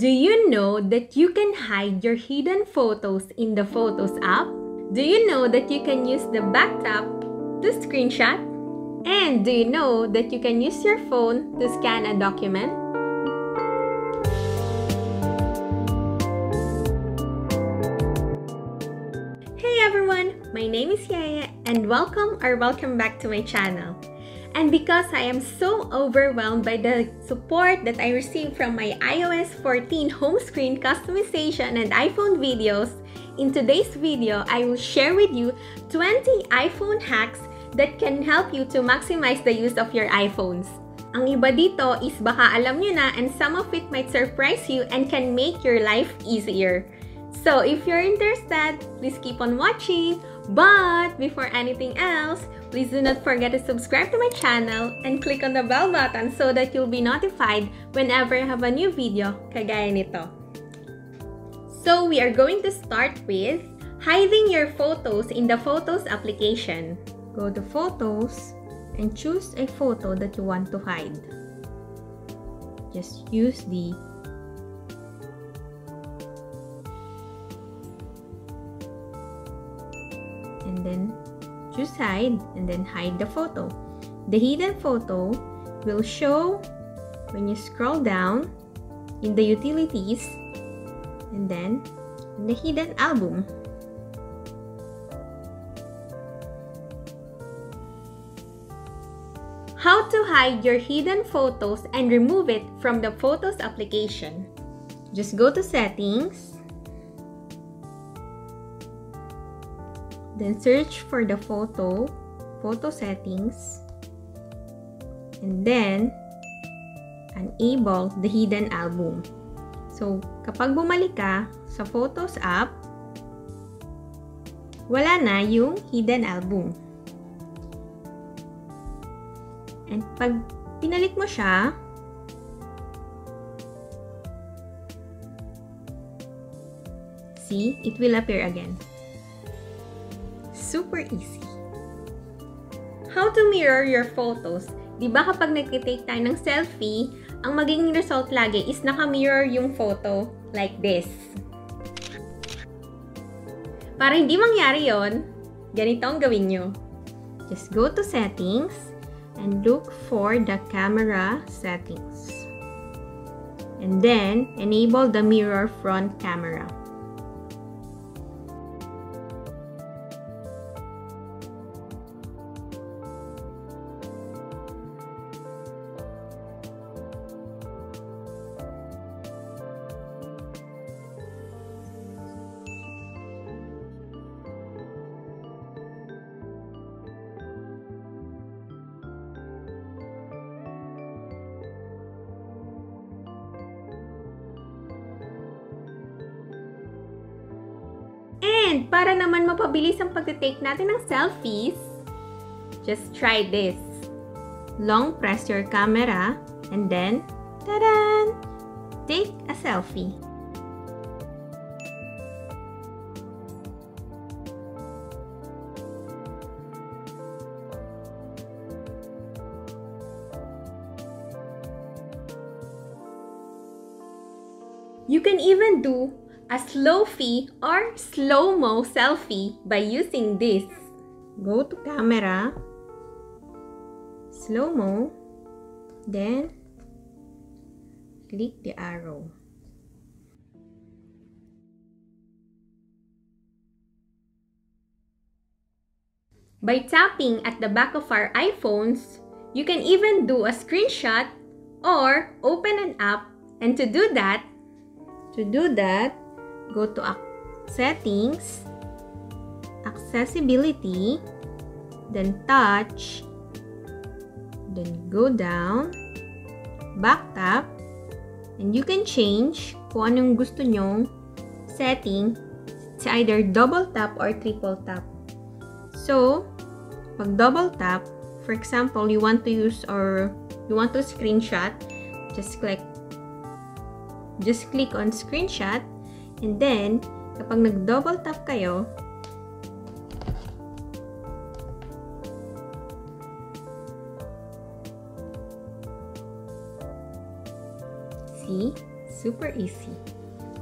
Do you know that you can hide your hidden photos in the Photos app? Do you know that you can use the back tap to screenshot? And do you know that you can use your phone to scan a document? Hey everyone, my name is Yeye and welcome back to my channel. And because I am so overwhelmed by the support that I received from my iOS 14 home screen customization and iPhone videos, in today's video, I will share with you 20 iPhone hacks that can help you to maximize the use of your iPhones. Ang iba dito is baka alam nyo na, and some of it might surprise you and can make your life easier. So if you're interested, please keep on watching. But before anything else, please do not forget to subscribe to my channel and click on the bell button so that you'll be notified whenever I have a new video kagaya nito. So we are going to start with hiding your photos in the Photos application. Go to Photos and choose a photo that you want to hide. Just use the and then choose hide and then hide the photo. The hidden photo will show when you scroll down in the utilities and then in the hidden album. How to hide your hidden photos and remove it from the Photos application. Just go to Settings. Then search for the photo settings, and then enable the hidden album. So, kapag bumalik ka sa Photos app, wala na yung hidden album. And pag pinalik mo siya, see, it will appear again. Super easy. How to mirror your photos. Diba kapag nagtitake tayo ng selfie, ang magiging result lagi is naka-mirror yung photo like this. Para hindi mangyari yon, ganito ang gawin nyo. Just go to Settings and look for the Camera Settings. And then, enable the Mirror Front Camera. And para naman mapabilis ang pagtitake natin ng selfies, just try this. Long press your camera and then, ta-da! Take a selfie. You can even do a slow-fi or slow-mo selfie by using this. Go to Camera, Slow-mo, then click the arrow. By tapping at the back of our iPhones, you can even do a screenshot or open an app. And to do that, go to Settings, Accessibility, then Touch, then go down, back tap, and you can change kung anong gusto nyong setting. It's either double tap or triple tap. So, pag double tap, for example, you want to screenshot, just click on Screenshot. And then, kapag nag-double tap kayo, see, Super easy.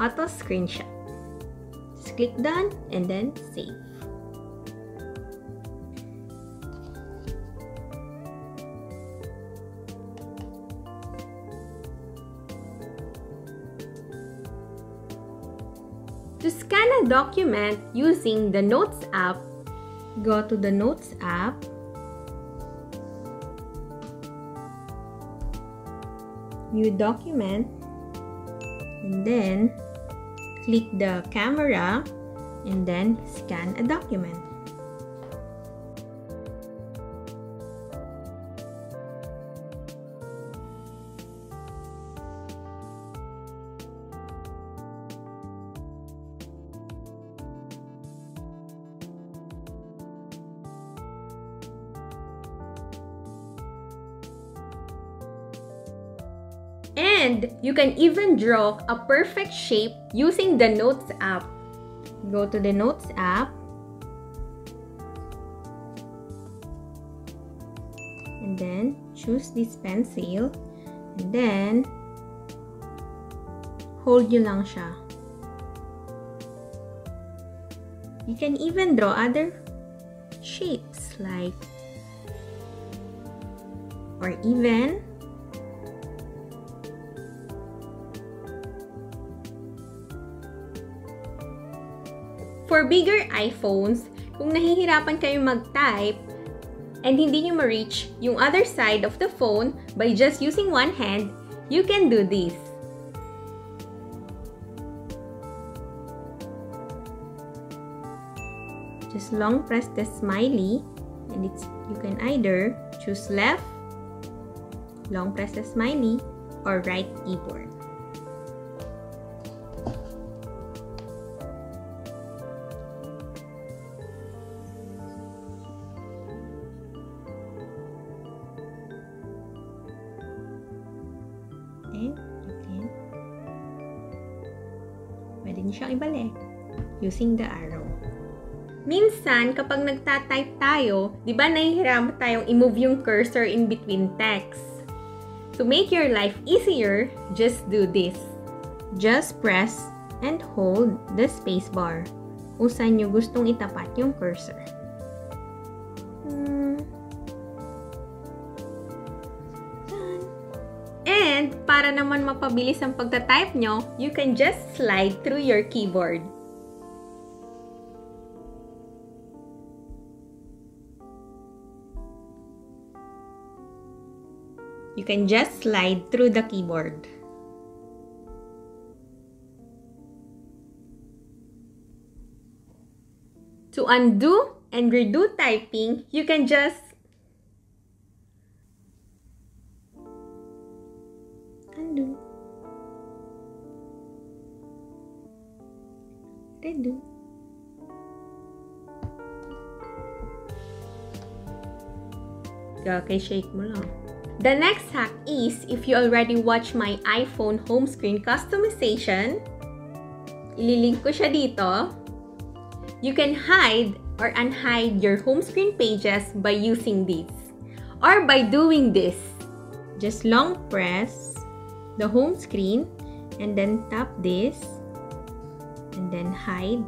Auto screenshot. Just click done and then save. To scan a document using the Notes app, go to the Notes app, New Document, and then click the camera and then scan a document. And you can even draw a perfect shape using the Notes app. Go to the Notes app and then choose this pencil and then hold nyo lang siya. You can even draw other shapes like or even for bigger iPhones, kung nahihirapan kayo mag-type and hindi nyo ma-reach yung other side of the phone by just using one hand, you can do this. Just long press the smiley and you can either choose left, long press the smiley, or right keyboard. And you can pwede niyo siyang ibalik using the arrow. Minsan, kapag nagta-type tayo, di ba nahihirapan tayong i-move yung cursor in between text? To make your life easier, just do this. Just press and hold the space bar kung saan niyo gustong itapat yung cursor. And para naman mapabilis ang pagta-type nyo, you can just slide through your keyboard. You can just slide through the keyboard. To undo and redo typing, you can just undo, redo. Okay, shake mo lang. The next hack is, if you already watch my iPhone home screen customization, ililink ko siya dito, you can hide or unhide your home screen pages by using this. Or by doing this. Just long press the home screen and then tap this and then hide.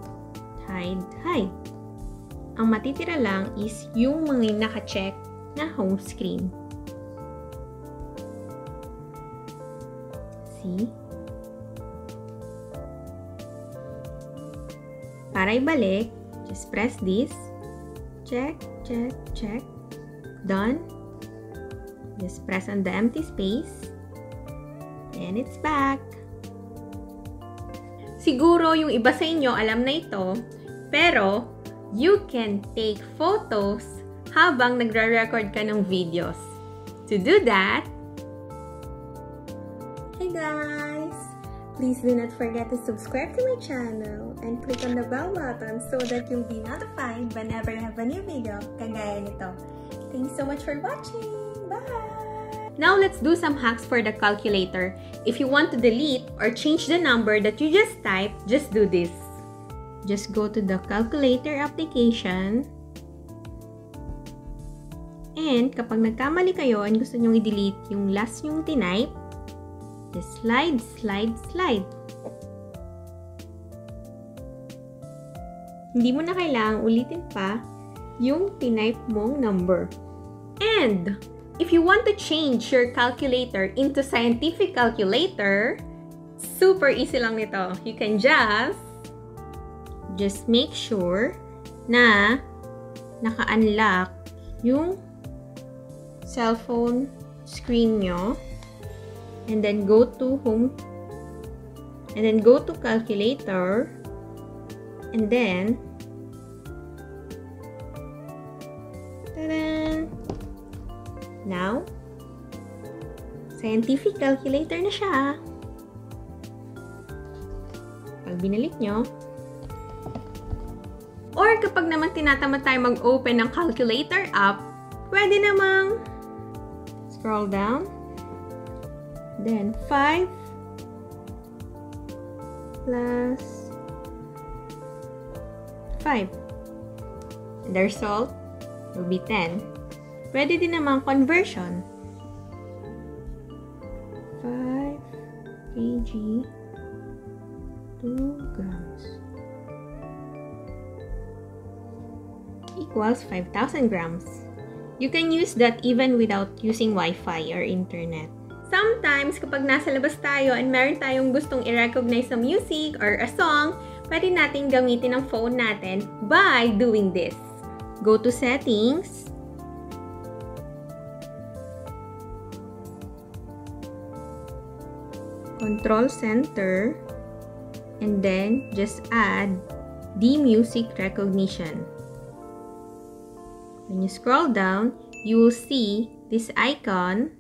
Ang matitira lang is yung mga naka-check na home screen. See? Para ibalik, just press this. Check. Done. Just press on the empty space. And it's back. Siguro yung iba sa inyo alam na ito, pero you can take photos habang nagre-record ka ng videos. To do that, hey guys! Please do not forget to subscribe to my channel and click on the bell button so that you'll be notified whenever I have a new video kagaya nito. Thanks so much for watching! Bye! Now let's do some hacks for the calculator. If you want to delete or change the number that you just typed, just do this. Just go to the calculator application. And kapag nagkamali kayo and gusto nyong i-delete yung last nyong tinype, the slide. Hindi mo na kailangang ulitin pa yung tinype mong number. And if you want to change your calculator into scientific calculator, super easy lang nito. You can just make sure na naka-unlock yung cellphone screen nyo, and then go to home, and then go to calculator, and then ta-da! Now scientific calculator na siya. Pag binalik nyo, or kapag naman tinatamad tayo mag-open ng calculator app, pwede namang scroll down, then 5 plus 5, and the result will be 10. Pwede din naman conversion, 5 kg 2 grams equals 5,000 grams. You can use that even without using Wi-Fi or internet. Sometimes, kapag nasa labas tayo and meron tayong gustong i-recognize na music or a song, pwede natin gamitin ang phone natin by doing this. Go to settings. Control center. And then, just add the music recognition. When you scroll down, you will see this icon,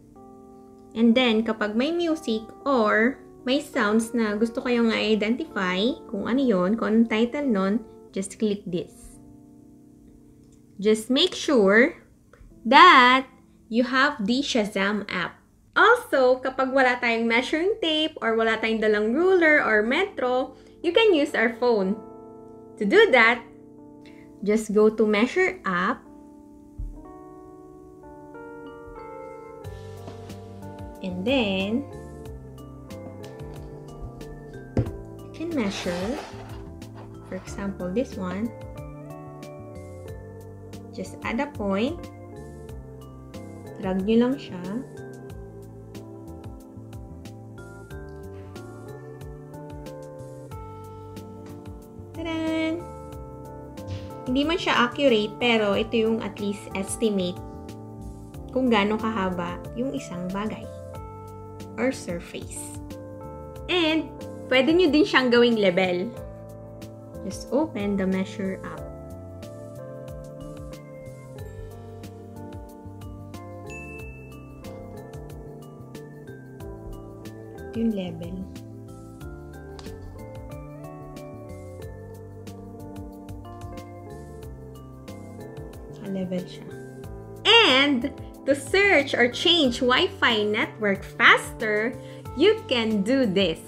and then kapag may music or may sounds na gusto kayong i-identify, kung ano yun, kung anong title nun, just click this. Just make sure that you have the Shazam app. Also, kapag wala tayong measuring tape or wala tayong dalang ruler or metro, you can use our phone. To do that, just go to Measure App, and then you can measure, for example, this one. Just add a point, drag nyo lang siya, tadaan! Hindi man siya accurate, pero ito yung at least estimate kung gaano kahaba yung isang bagay or surface. And pwede nyo din siyang gawing level. Just open the Measure app. Ito yung level. Level siya. And to search or change Wi-Fi network faster, you can do this.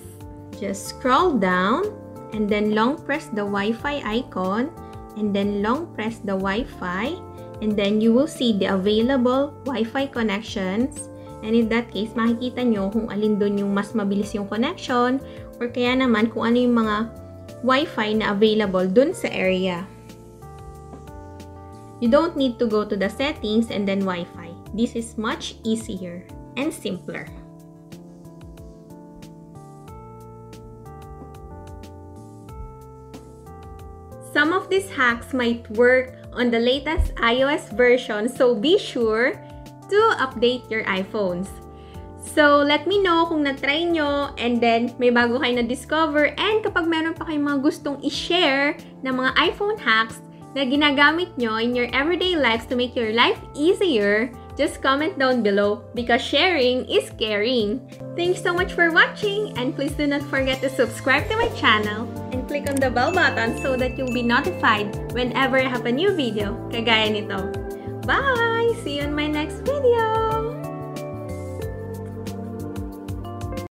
Just scroll down and then long press the Wi-Fi icon, and then long press the Wi-Fi, and then you will see the available Wi-Fi connections, and in that case, makikita nyo kung alin doon yung mas mabilis yung connection, or kaya naman kung ano yung mga Wi-Fi na available doon sa area. You don't need to go to the settings and then Wi-Fi. This is much easier and simpler. Some of these hacks might work on the latest iOS version, so be sure to update your iPhones. So, let me know kung na-try nyo, and then may bago kayo na-discover, and kapag meron pa kayong mga gustong i-share na mga iPhone hacks na ginagamit nyo in your everyday lives to make your life easier, just comment down below, because sharing is caring. Thanks so much for watching, and please do not forget to subscribe to my channel and click on the bell button so that you'll be notified whenever I have a new video kagaya nito. Bye! See you in my next video!